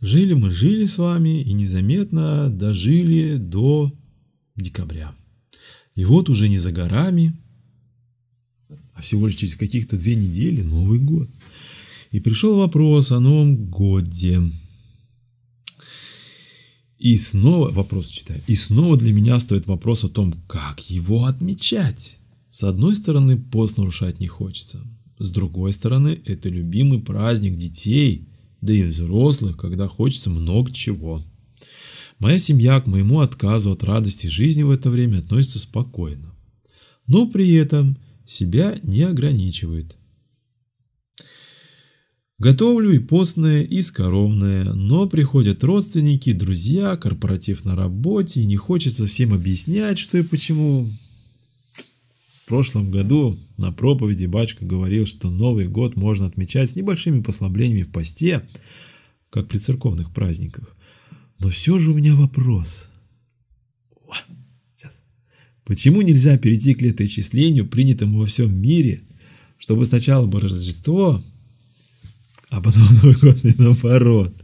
Жили мы, жили с вами и незаметно дожили до декабря. И вот уже не за горами, а всего лишь через каких-то 2 недели Новый год. И пришел вопрос о Новом годе. И снова, вопрос читаю, и снова для меня стоит вопрос о том, как его отмечать. С одной стороны, пост нарушать не хочется. С другой стороны, это любимый праздник детей, да и взрослых, когда хочется много чего. Моя семья к моему отказу от радости жизни в это время относится спокойно, но при этом себя не ограничивает. Готовлю и постное, и скоромное, но приходят родственники, друзья, корпоратив на работе, и не хочется всем объяснять, что и почему. В прошлом году на проповеди батюшка говорил, что Новый год можно отмечать с небольшими послаблениями в посте, как при церковных праздниках. Но все же у меня вопрос. Почему нельзя перейти к летоисчислению, принятому во всем мире, чтобы сначала было Рождество, а потом Новый год и наоборот?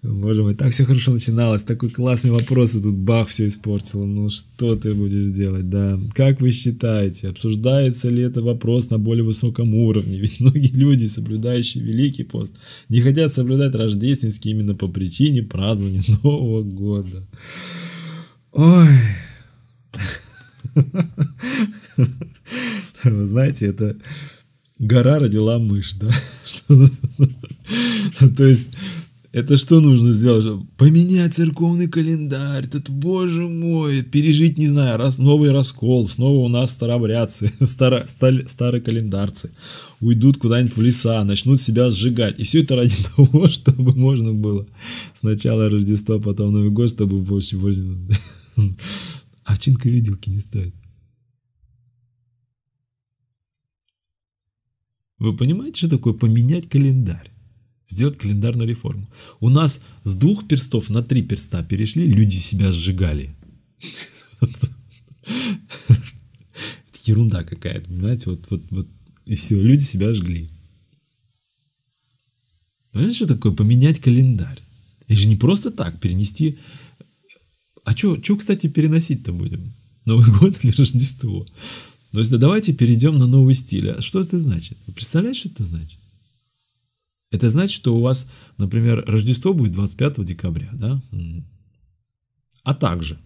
Боже мой, так все хорошо начиналось, такой классный вопрос, и тут бах, все испортило. Ну что ты будешь делать, да? Как вы считаете, обсуждается ли это вопрос на более высоком уровне? Ведь многие люди, соблюдающие Великий пост, не хотят соблюдать рождественский именно по причине празднования Нового года. Ой... Вы знаете, это гора родила мышь, да? То есть, это что нужно сделать? Поменять церковный календарь, тут, боже мой, пережить, не знаю, новый раскол, снова у нас старообрядцы, старокалендарцы уйдут куда-нибудь в леса, начнут себя сжигать. И все это ради того, чтобы можно было сначала Рождество, потом Новый год, чтобы больше... Овчинка виделки не стоит. Вы понимаете, что такое поменять календарь? Сделать календарную реформу. У нас с 2 перстов на 3 перста перешли, люди себя сжигали. Это ерунда какая-то, понимаете? Вот, и все, люди себя жгли. Понимаете, что такое поменять календарь? Это же не просто так перенести... А что, кстати, переносить-то будем? Новый год или Рождество? То есть, да, давайте перейдем на новый стиль. А что это значит? Вы представляете, что это значит? Это значит, что у вас, например, Рождество будет 25 декабря, да? А также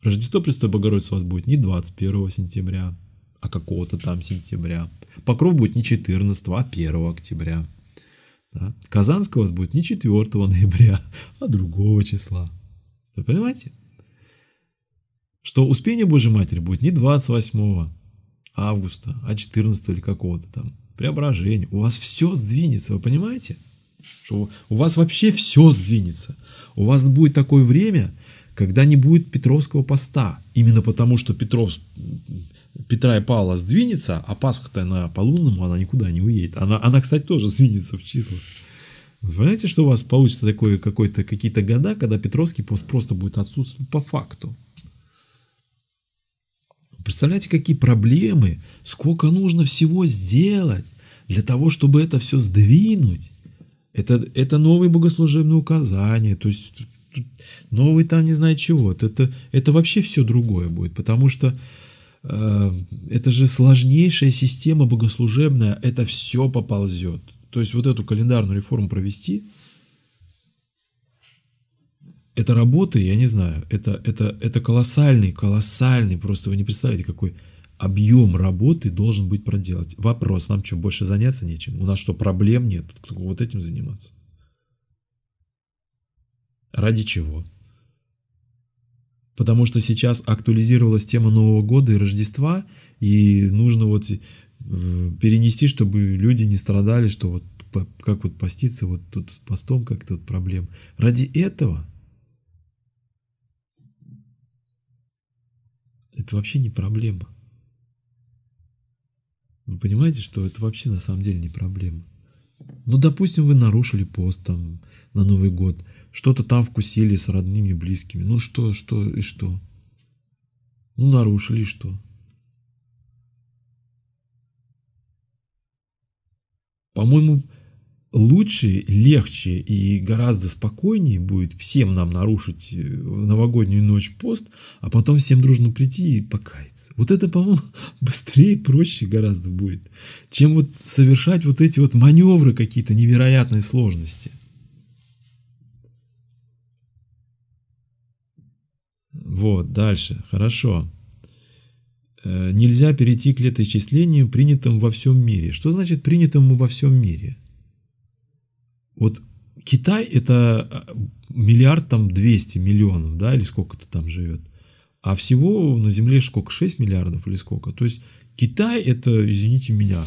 Рождество Пресвятой Богородицы у вас будет не 21 сентября, а какого-то там сентября. Покров будет не 14, а 1 октября. Да? Казанское у вас будет не 4 ноября, а другого числа. Вы понимаете, что Успение Божьей Матери будет не 28 августа, а 14 или какого-то там Преображения. У вас все сдвинется, вы понимаете? Что у вас вообще все сдвинется. У вас будет такое время, когда не будет Петровского поста. Именно потому, что Петра и Павла сдвинется, а Пасха-то на полуному, она никуда не уедет. Она, кстати, тоже сдвинется в числах. Вы понимаете, что у вас получится такое, какие-то года, когда Петровский пост просто будет отсутствовать по факту? Представляете, какие проблемы, сколько нужно всего сделать для того, чтобы это все сдвинуть? Это новые богослужебные указания, то есть новые там не знаю чего. Это вообще все другое будет, потому что это же сложнейшая система богослужебная, это все поползет. То есть вот эту календарную реформу провести, это работа, я не знаю, это колоссальный, просто вы не представляете, какой объем работы должен быть проделать. Вопрос, нам что, больше заняться нечем? У нас что, проблем нет? Вот этим заниматься. Ради чего? Потому что сейчас актуализировалась тема Нового года и Рождества, и нужно вот... перенести, чтобы люди не страдали, что вот как вот поститься, вот тут с постом как-то вот проблем. Ради этого это вообще не проблема. Вы понимаете, что это вообще на самом деле не проблема. Ну, допустим, вы нарушили пост там на Новый год, что-то там вкусили с родными, близкими. Ну, что и что? Ну, нарушили, что? По-моему, лучше, легче и гораздо спокойнее будет всем нам нарушить в новогоднюю ночь пост, а потом всем дружно прийти и покаяться. Вот это, по-моему, быстрее и проще гораздо будет, чем вот совершать вот эти вот маневры какие-то невероятной сложности. Вот, дальше. Хорошо. Нельзя перейти к летоисчислению, принятым во всем мире. Что значит принятому во всем мире? Вот Китай — это 1 200 000 000, да, или сколько-то там живет. А всего на Земле сколько? 6 миллиардов или сколько? То есть Китай — это, извините меня,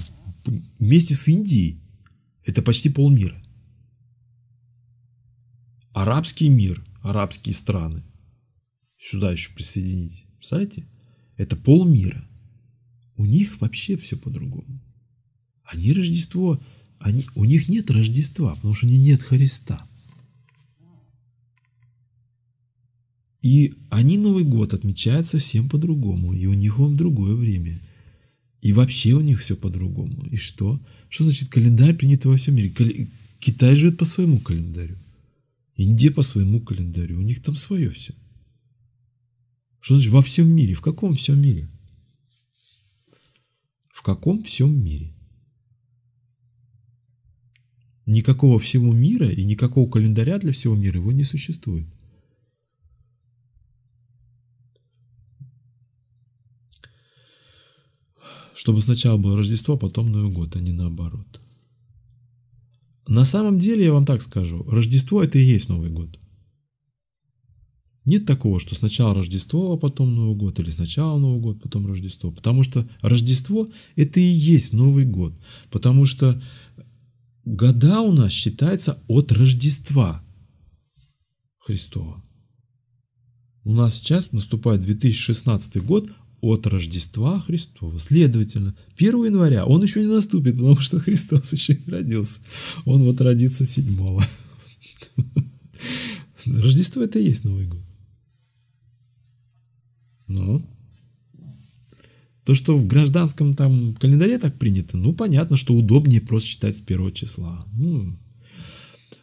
вместе с Индией это почти полмира. Арабский мир, арабские страны. Сюда еще присоединить. Представляете? Это полмира. У них вообще все по-другому. Они Рождество... у них нет Рождества, потому что у них нет Христа. И они Новый год отмечают совсем по-другому. И у них он в другое время. И вообще у них все по-другому. И что? Что значит календарь принят во всем мире? Китай живет по своему календарю. Индия по своему календарю. У них там свое все. Что значит во всем мире? В каком всем мире? В каком всем мире? Никакого всего мира и никакого календаря для всего мира его не существует. Чтобы сначала было Рождество, а потом Новый год, а не наоборот. На самом деле, я вам так скажу, Рождество — это и есть Новый год. Нет такого, что сначала Рождество, а потом Новый год, или сначала Новый год, потом Рождество. Потому что Рождество — это и есть Новый год. Потому что года у нас считаются от Рождества Христова. У нас сейчас наступает 2016 год от Рождества Христова. Следовательно, 1 января он еще не наступит, потому что Христос еще не родился. Он вот родится 7-го. Рождество — это и есть Новый год. Ну, то, что в гражданском там календаре так принято, ну, понятно, что удобнее просто считать с 1 числа.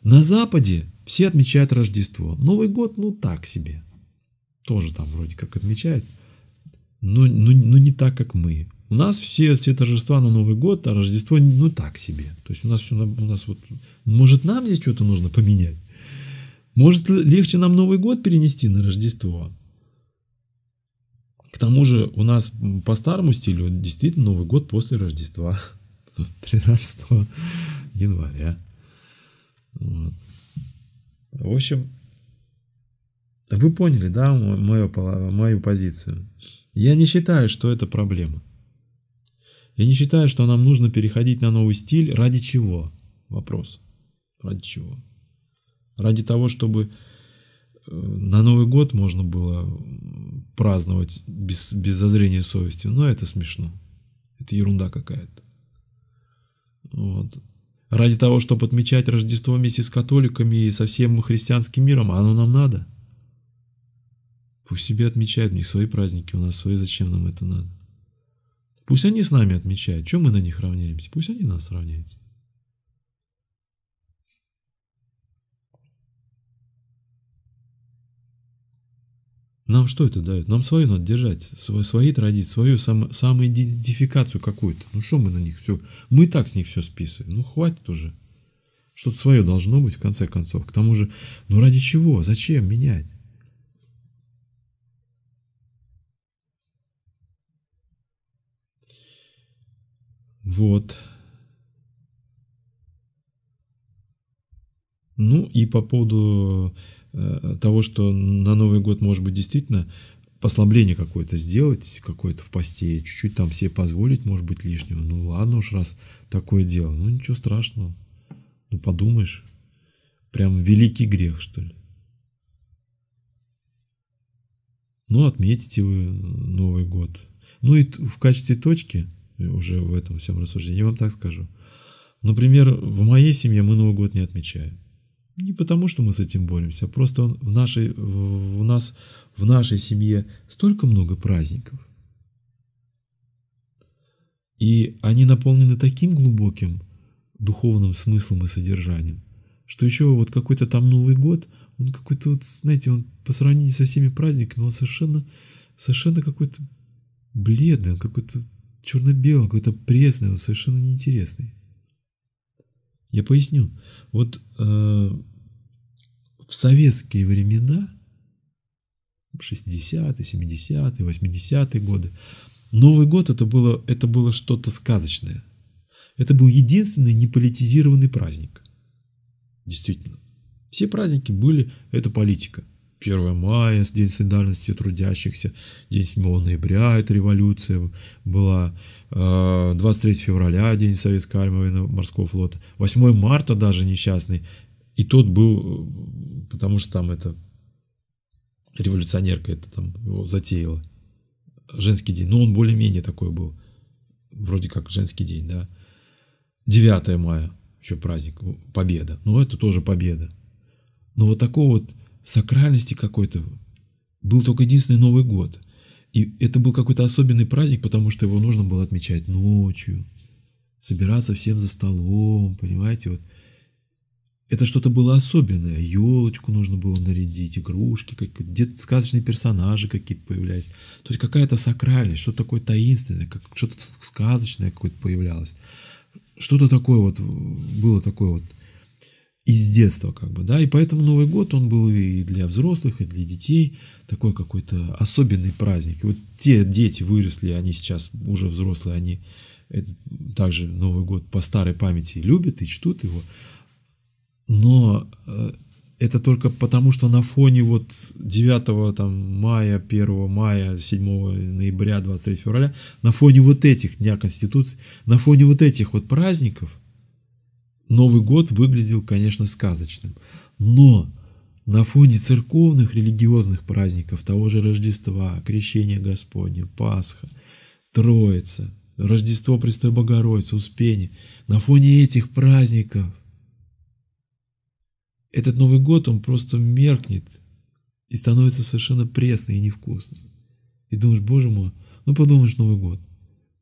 На Западе все отмечают Рождество. Новый год, ну, так себе. Тоже там вроде как отмечают. Но не так, как мы. У нас все торжества на Новый год, а Рождество, ну, так себе. То есть у нас все, вот, может, нам здесь что-то нужно поменять? Может, легче нам Новый год перенести на Рождество? К тому же у нас по старому стилю действительно Новый год после Рождества, 13 января. Вот. В общем, вы поняли, да, мою позицию. Я не считаю, что это проблема. Я не считаю, что нам нужно переходить на новый стиль. Ради чего? Вопрос. Ради чего? Ради того, чтобы на Новый год можно было праздновать без зазрения совести. Но это смешно. Это ерунда какая-то. Вот. Ради того, чтобы отмечать Рождество вместе с католиками и со всем христианским миром, оно нам надо? Пусть себе отмечают, у них свои праздники, у нас свои, зачем нам это надо? Пусть они с нами отмечают, чем мы на них равняемся? Пусть они нас равняются. Нам что это дает? Нам свою надо держать, свои традиции, свою самоидентификацию какую-то. Ну что мы на них все? Мы и так с них все списываем. Ну хватит уже. Что-то свое должно быть в конце концов. К тому же, ну ради чего? Зачем менять? Вот. Ну и по поводу того, что на Новый год, может быть, действительно послабление какое-то сделать, какое-то в посте, чуть-чуть там себе позволить, может быть, лишнего. Ну ладно уж, раз такое дело, ну ничего страшного. Ну подумаешь, прям великий грех, что ли. Ну отметите вы Новый год. Ну и в качестве точки уже в этом всем рассуждении я вам так скажу. Например, в моей семье мы Новый год не отмечаем. Не потому, что мы с этим боремся, а просто у нас в нашей семье столько много праздников. И они наполнены таким глубоким духовным смыслом и содержанием. Что еще вот какой-то там Новый год, он какой-то, вот, знаете, он по сравнению со всеми праздниками, он совершенно какой-то бледный, он какой-то черно-белый, какой-то пресный, он совершенно неинтересный. Я поясню. Вот в советские времена, 60-е, 70-е, 80-е годы, Новый год это было что-то сказочное. Это был единственный неполитизированный праздник. Действительно. Все праздники были, это политика. 1 мая, День солидарности трудящихся, День 7 ноября, это революция была, 23 февраля, День Советской армии и морского флота, 8 марта даже несчастный, и тот был, потому что там эта революционерка это там его затеяла, женский день, но он более-менее такой был, вроде как женский день, да, 9 мая, еще праздник, победа, но это тоже победа, но вот такого вот сакральности какой-то был только единственный Новый год. И это был какой-то особенный праздник, потому что его нужно было отмечать ночью, собираться всем за столом, понимаете, вот. Это что-то было особенное, елочку нужно было нарядить, игрушки, где-то сказочные персонажи какие-то появлялись, то есть какая-то сакральность, что-то такое таинственное, что-то сказочное какое-то появлялось, что-то такое вот, было такое вот, из детства как бы, да, и поэтому Новый год, он был и для взрослых, и для детей такой какой-то особенный праздник. И вот те дети выросли, они сейчас уже взрослые, они также Новый год по старой памяти любят и чтут его, но это только потому, что на фоне вот 9 там, мая, 1 мая, 7 ноября, 23 февраля, на фоне вот этих Дня Конституции, на фоне вот этих вот праздников, Новый год выглядел, конечно, сказочным, но на фоне церковных религиозных праздников, того же Рождества, Крещения Господня, Пасха, Троица, Рождество Пресвятой Богородицы, Успение, на фоне этих праздников этот Новый год, он просто меркнет и становится совершенно пресным и невкусным. И думаешь, боже мой, ну подумаешь, Новый год,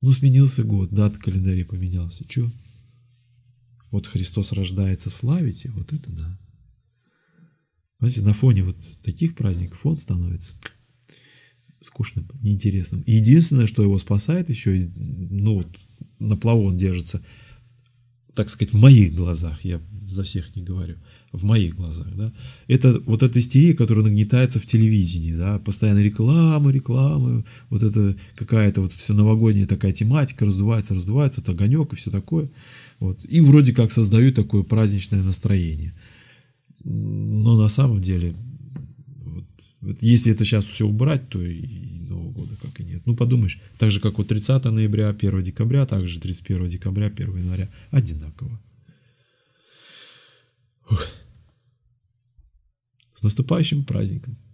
ну сменился год, дата календаря поменялся, чё? Вот Христос рождается, славите, вот это да. Понимаете, на фоне вот таких праздников он становится скучным, неинтересным. Единственное, что его спасает еще, ну вот на плаву он держится, так сказать, в моих глазах, я за всех не говорю, в моих глазах, да, это вот эта истерия, которая нагнетается в телевидении, да, постоянно реклама, вот это какая-то вот все новогодняя такая тематика, раздувается, это огонек и все такое, вот, и вроде как создают такое праздничное настроение, но на самом деле, вот, если это сейчас все убрать, то и Нового года как и нет, ну подумаешь, так же как вот 30 ноября, 1 декабря, также 31 декабря, 1 января, одинаково. С наступающим праздником!